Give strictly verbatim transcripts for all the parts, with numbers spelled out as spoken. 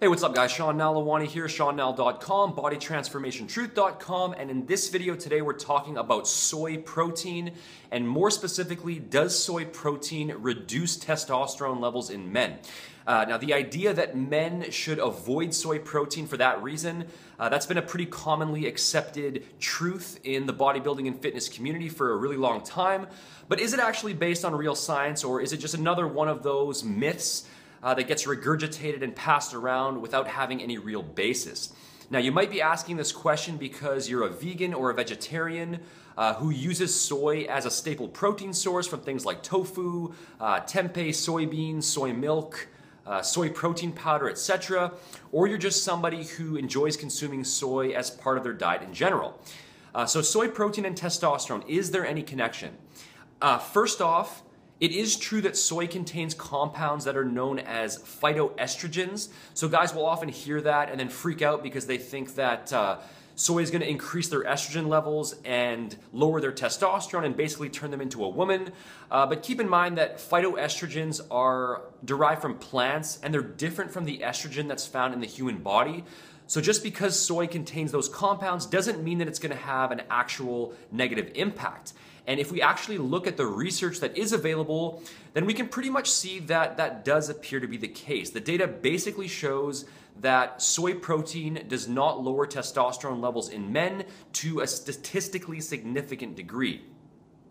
Hey, what's up guys? Sean Nalewanyj here, Sean Nal dot com, Body Transformation Truth dot com, and in this video today we're talking about soy protein, and more specifically, does soy protein reduce testosterone levels in men? Uh, now, the idea that men should avoid soy protein for that reason, uh, that's been a pretty commonly accepted truth in the bodybuilding and fitness community for a really long time. But is it actually based on real science, or is it just another one of those myths Uh, that gets regurgitated and passed around without having any real basis? Now, you might be asking this question because you're a vegan or a vegetarian uh, who uses soy as a staple protein source from things like tofu, uh, tempeh, soybeans, soy milk, uh, soy protein powder, et cetera. Or you're just somebody who enjoys consuming soy as part of their diet in general. Uh, so soy protein and testosterone, is there any connection? Uh, first off, it is true that soy contains compounds that are known as phytoestrogens. So guys will often hear that and then freak out because they think that uh, soy is gonna increase their estrogen levels and lower their testosterone and basically turn them into a woman. Uh, but keep in mind that phytoestrogens are derived from plants and they're different from the estrogen that's found in the human body. So just because soy contains those compounds doesn't mean that it's gonna have an actual negative impact. And if we actually look at the research that is available, then we can pretty much see that that does appear to be the case. The data basically shows that soy protein does not lower testosterone levels in men to a statistically significant degree.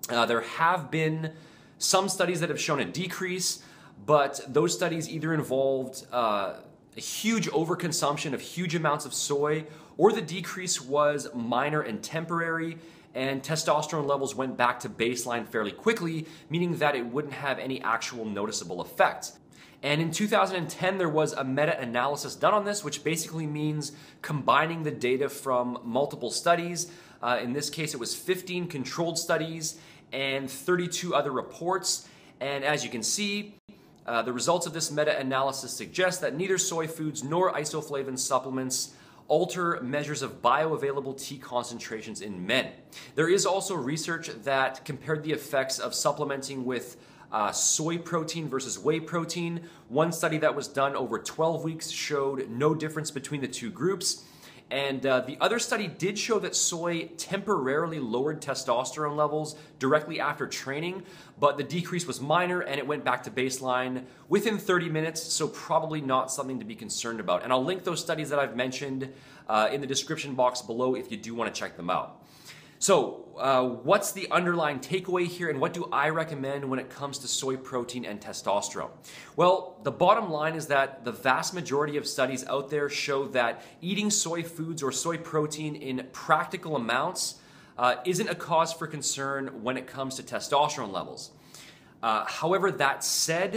Uh, there have been some studies that have shown a decrease, but those studies either involved uh, a huge overconsumption of huge amounts of soy, or the decrease was minor and temporary, and testosterone levels went back to baseline fairly quickly, meaning that it wouldn't have any actual noticeable effect. And in two thousand ten, there was a meta-analysis done on this, which basically means combining the data from multiple studies. Uh, in this case, it was fifteen controlled studies and thirty-two other reports. And as you can see, Uh, the results of this meta-analysis suggest that neither soy foods nor isoflavone supplements alter measures of bioavailable T concentrations in men. There is also research that compared the effects of supplementing with uh, soy protein versus whey protein. One study that was done over twelve weeks showed no difference between the two groups. And uh, the other study did show that soy temporarily lowered testosterone levels directly after training, but the decrease was minor and it went back to baseline within thirty minutes, so probably not something to be concerned about. And I'll link those studies that I've mentioned uh, in the description box below if you do want to check them out. So uh, what's the underlying takeaway here, and what do I recommend when it comes to soy protein and testosterone? Well, the bottom line is that the vast majority of studies out there show that eating soy foods or soy protein in practical amounts uh, isn't a cause for concern when it comes to testosterone levels. Uh, however, that said,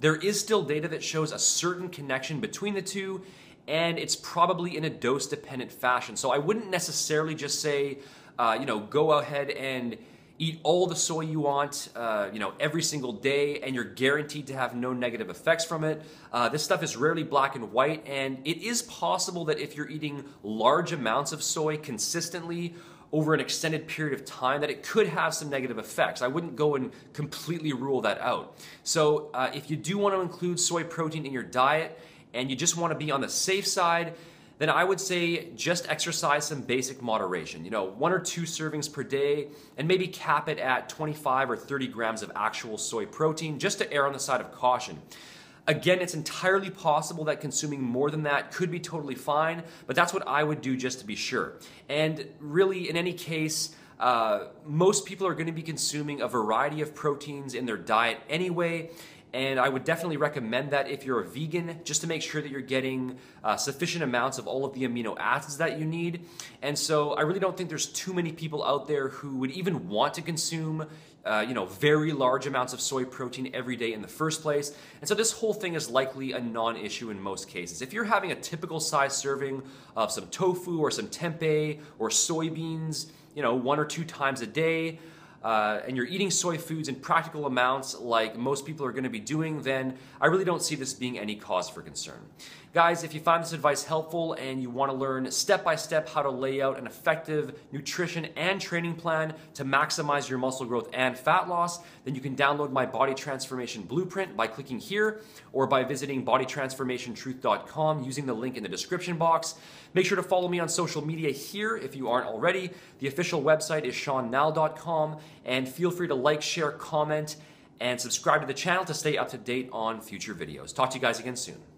there is still data that shows a certain connection between the two, and it's probably in a dose-dependent fashion. So I wouldn't necessarily just say, Uh, you know, go ahead and eat all the soy you want, uh, you know, every single day, and you're guaranteed to have no negative effects from it. Uh, this stuff is rarely black and white, and it is possible that if you're eating large amounts of soy consistently over an extended period of time, that it could have some negative effects. I wouldn't go and completely rule that out. So uh, if you do want to include soy protein in your diet and you just want to be on the safe side, then I would say just exercise some basic moderation. You know, one or two servings per day, and maybe cap it at twenty-five or thirty grams of actual soy protein, just to err on the side of caution. Again, it's entirely possible that consuming more than that could be totally fine, but that's what I would do just to be sure. And really, in any case, uh, most people are gonna be consuming a variety of proteins in their diet anyway, and I would definitely recommend that if you're a vegan, just to make sure that you're getting uh, sufficient amounts of all of the amino acids that you need. And so I really don't think there's too many people out there who would even want to consume uh, you know, very large amounts of soy protein every day in the first place. And so this whole thing is likely a non-issue in most cases. If you're having a typical size serving of some tofu or some tempeh or soybeans, you know, one or two times a day, uh, and you're eating soy foods in practical amounts like most people are going to be doing, then I really don't see this being any cause for concern. Guys, if you find this advice helpful and you want to learn step-by-step how to lay out an effective nutrition and training plan to maximize your muscle growth and fat loss, then you can download my Body Transformation Blueprint by clicking here or by visiting Body Transformation Truth dot com using the link in the description box. Make sure to follow me on social media here if you aren't already. The official website is Sean Nal dot com, and feel free to like, share, comment, and subscribe to the channel to stay up to date on future videos. Talk to you guys again soon.